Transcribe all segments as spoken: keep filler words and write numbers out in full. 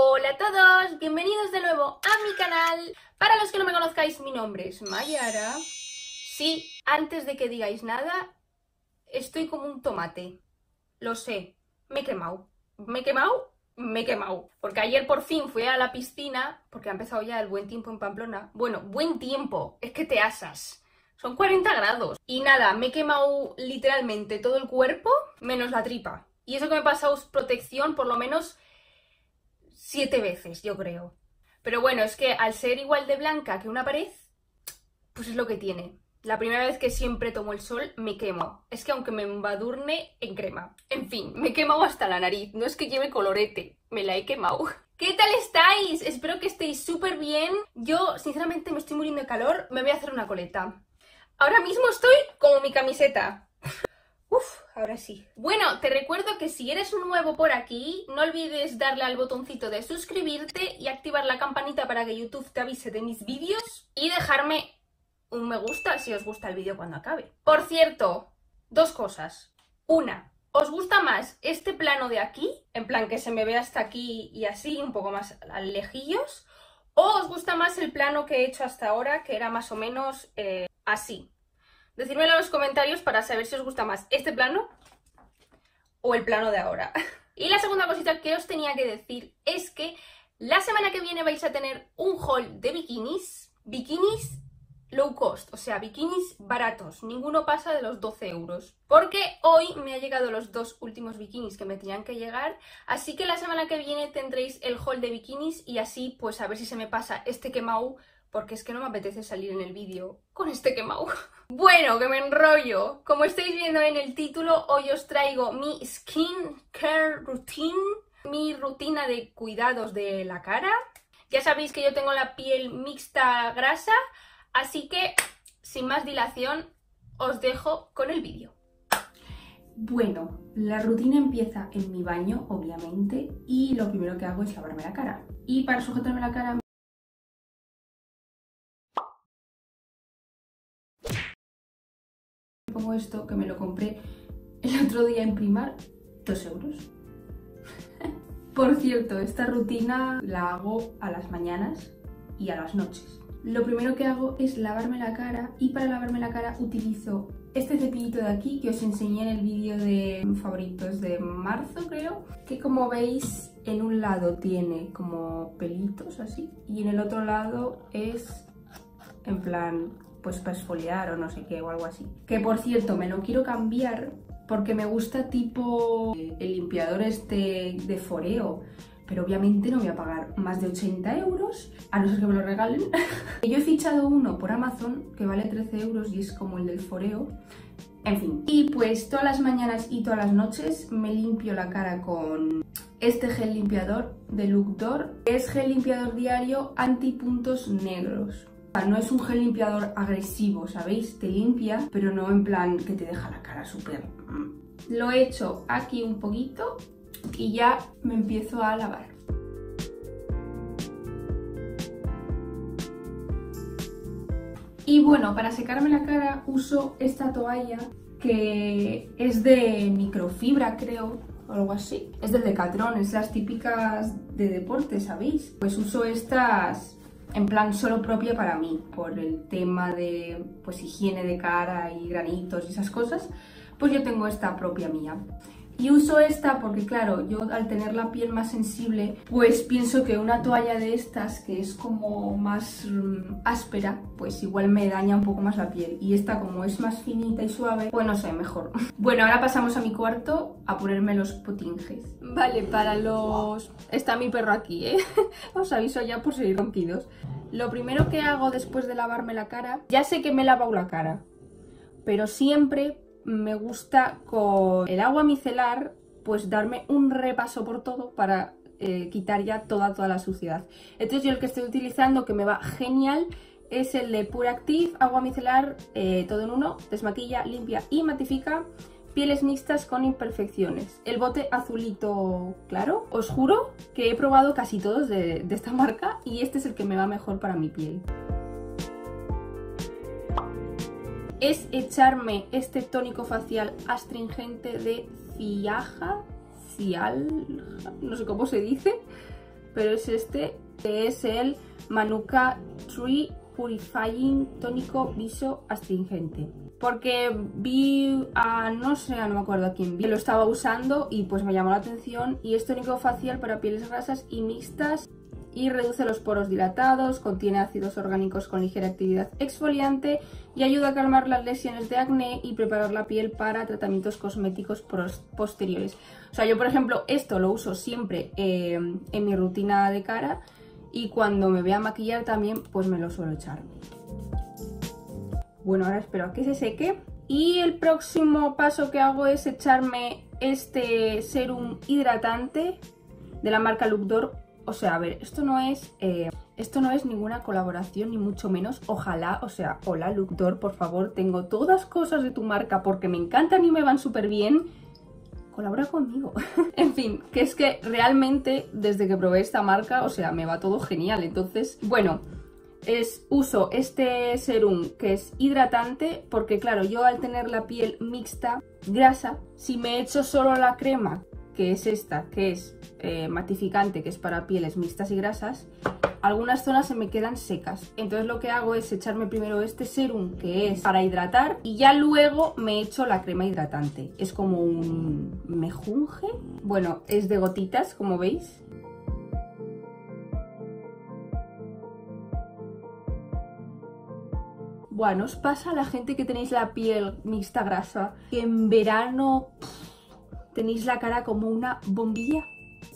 Hola a todos, bienvenidos de nuevo a mi canal. Para los que no me conozcáis, mi nombre es Mayara. Sí, antes de que digáis nada, estoy como un tomate. Lo sé, me he quemado. Me he quemado, me he quemado. Porque ayer por fin fui a la piscina, porque ha empezado ya el buen tiempo en Pamplona. Bueno, buen tiempo, es que te asas. Son cuarenta grados. Y nada, me he quemado literalmente todo el cuerpo, menos la tripa. Y eso que me he pasado es protección, por lo menos siete veces, yo creo. Pero bueno, es que al ser igual de blanca que una pared, pues es lo que tiene. La primera vez que siempre tomo el sol, me quemo. Es que aunque me embadurne en crema. En fin, me he quemado hasta la nariz. No es que lleve colorete, me la he quemado. ¿Qué tal estáis? Espero que estéis súper bien. Yo, sinceramente, me estoy muriendo de calor. Me voy a hacer una coleta. Ahora mismo estoy como mi camiseta. Uf, ahora sí. Bueno, te recuerdo que si eres nuevo por aquí, no olvides darle al botoncito de suscribirte y activar la campanita para que YouTube te avise de mis vídeos y dejarme un me gusta si os gusta el vídeo cuando acabe. Por cierto, dos cosas. Una, ¿os gusta más este plano de aquí? En plan que se me ve hasta aquí y así, un poco más lejillos. ¿O os gusta más el plano que he hecho hasta ahora, que era más o menos eh, así? Decídmelo en los comentarios para saber si os gusta más este plano o el plano de ahora. Y la segunda cosita que os tenía que decir es que la semana que viene vais a tener un haul de bikinis, bikinis low cost, o sea, bikinis baratos, ninguno pasa de los doce euros. Porque hoy me han llegado los dos últimos bikinis que me tenían que llegar, así que la semana que viene tendréis el haul de bikinis y así pues a ver si se me pasa este quemao, porque es que no me apetece salir en el vídeo con este quemao. Bueno, que me enrollo. Como estáis viendo en el título, hoy os traigo mi skin care routine, mi rutina de cuidados de la cara. Ya sabéis que yo tengo la piel mixta grasa, así que sin más dilación os dejo con el vídeo. Bueno, la rutina empieza en mi baño, obviamente, y lo primero que hago es lavarme la cara. Y para sujetarme la cara pongo esto, que me lo compré el otro día en Primark, dos euros. Por cierto, esta rutina la hago a las mañanas y a las noches. Lo primero que hago es lavarme la cara y para lavarme la cara utilizo este cepillito de aquí que os enseñé en el vídeo de favoritos de marzo, creo, que como veis en un lado tiene como pelitos así y en el otro lado es en plan pues para exfoliar o no sé qué o algo así. Que por cierto, me lo quiero cambiar porque me gusta tipo el limpiador este de Foreo, pero obviamente no voy a pagar más de ochenta euros, a no ser que me lo regalen. Yo he fichado uno por Amazon que vale trece euros y es como el del Foreo. En fin, y pues todas las mañanas y todas las noches me limpio la cara con este gel limpiador de Lookdor. Es gel limpiador diario antipuntos negros. No es un gel limpiador agresivo, ¿sabéis? Te limpia, pero no en plan que te deja la cara súper. Lo he hecho aquí un poquito y ya me empiezo a lavar. Y bueno, para secarme la cara uso esta toalla que es de microfibra, creo, o algo así. Es del Decathlon, es las típicas de deporte, ¿sabéis? Pues uso estas en plan solo propia para mí, por el tema de pues higiene de cara y granitos y esas cosas, pues yo tengo esta propia mía. Y uso esta porque claro, yo al tener la piel más sensible, pues pienso que una toalla de estas que es como más mm, áspera, pues igual me daña un poco más la piel. Y esta como es más finita y suave, pues no sé, mejor. Bueno, ahora pasamos a mi cuarto a ponerme los potinges. Vale, para los... Está mi perro aquí, ¿eh? Os aviso ya por seguir ronquidos. Lo primero que hago después de lavarme la cara, ya sé que me he lavado la cara, pero siempre me gusta con el agua micelar pues darme un repaso por todo para eh, quitar ya toda, toda la suciedad. Entonces yo el que estoy utilizando que me va genial es el de Pure Active, agua micelar, eh, todo en uno, desmaquilla, limpia y matifica pieles mixtas con imperfecciones. El bote azulito claro, os juro que he probado casi todos de, de esta marca y este es el que me va mejor para mi piel. Es echarme este tónico facial astringente de Ciaja, Ciaja, no sé cómo se dice, pero es este, que es el Manuka Tree Purifying tónico viso astringente. Porque vi a, no sé, no me acuerdo a quién vi, que lo estaba usando y pues me llamó la atención. Y es tónico facial para pieles grasas y mixtas y reduce los poros dilatados, contiene ácidos orgánicos con ligera actividad exfoliante y ayuda a calmar las lesiones de acné y preparar la piel para tratamientos cosméticos posteriores. O sea, yo por ejemplo esto lo uso siempre eh, en mi rutina de cara y cuando me voy a maquillar también pues me lo suelo echar. Bueno, ahora espero a que se seque y el próximo paso que hago es echarme este serum hidratante de la marca Lookdor. O sea, a ver, esto no es eh, esto no es ninguna colaboración, ni mucho menos. Ojalá, o sea, hola Lookdor, por favor, tengo todas cosas de tu marca porque me encantan y me van súper bien. Colabora conmigo. En fin, que es que realmente desde que probé esta marca, o sea, me va todo genial. Entonces, bueno... Es, uso este serum que es hidratante porque claro, yo al tener la piel mixta, grasa, si me echo solo la crema, que es esta, que es eh, matificante, que es para pieles mixtas y grasas, algunas zonas se me quedan secas. Entonces lo que hago es echarme primero este serum que es para hidratar y ya luego me echo la crema hidratante. Es como un mejunje. Bueno, es de gotitas, como veis. Bueno, ¿os pasa a la gente que tenéis la piel mixta grasa? Que en verano pff, tenéis la cara como una bombilla.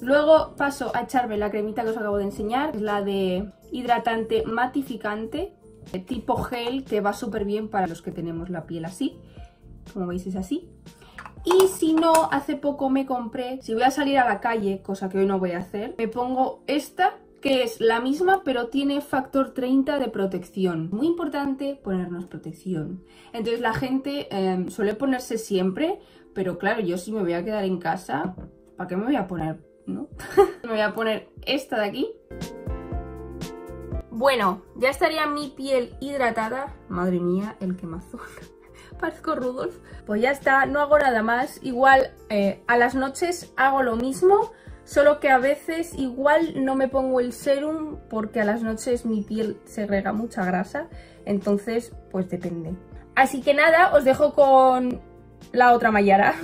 Luego paso a echarme la cremita que os acabo de enseñar, la de hidratante matificante, tipo gel, que va súper bien para los que tenemos la piel así. Como veis es así. Y si no, hace poco me compré, si voy a salir a la calle, cosa que hoy no voy a hacer, me pongo esta, que es la misma pero tiene factor treinta de protección. Muy importante ponernos protección. Entonces la gente eh, suele ponerse siempre, pero claro, yo si me voy a quedar en casa, ¿para qué me voy a poner? ¿No? Me voy a poner esta de aquí. Bueno, ya estaría mi piel hidratada. Madre mía, el quemazón. Parezco Rudolf. Pues ya está, no hago nada más. Igual eh, a las noches hago lo mismo. Solo que a veces igual no me pongo el serum porque a las noches mi piel se rega mucha grasa. Entonces, pues depende. Así que nada, os dejo con la otra Mayara.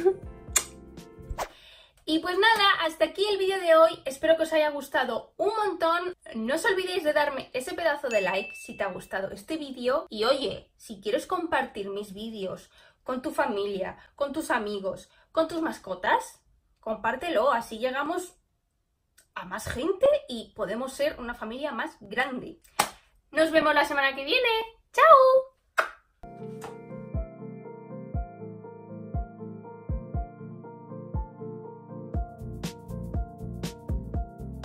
Y pues nada, hasta aquí el vídeo de hoy. Espero que os haya gustado un montón. No os olvidéis de darme ese pedazo de like si te ha gustado este vídeo. Y oye, si quieres compartir mis vídeos con tu familia, con tus amigos, con tus mascotas... compártelo, así llegamos a más gente y podemos ser una familia más grande. Nos vemos la semana que viene. ¡Chao!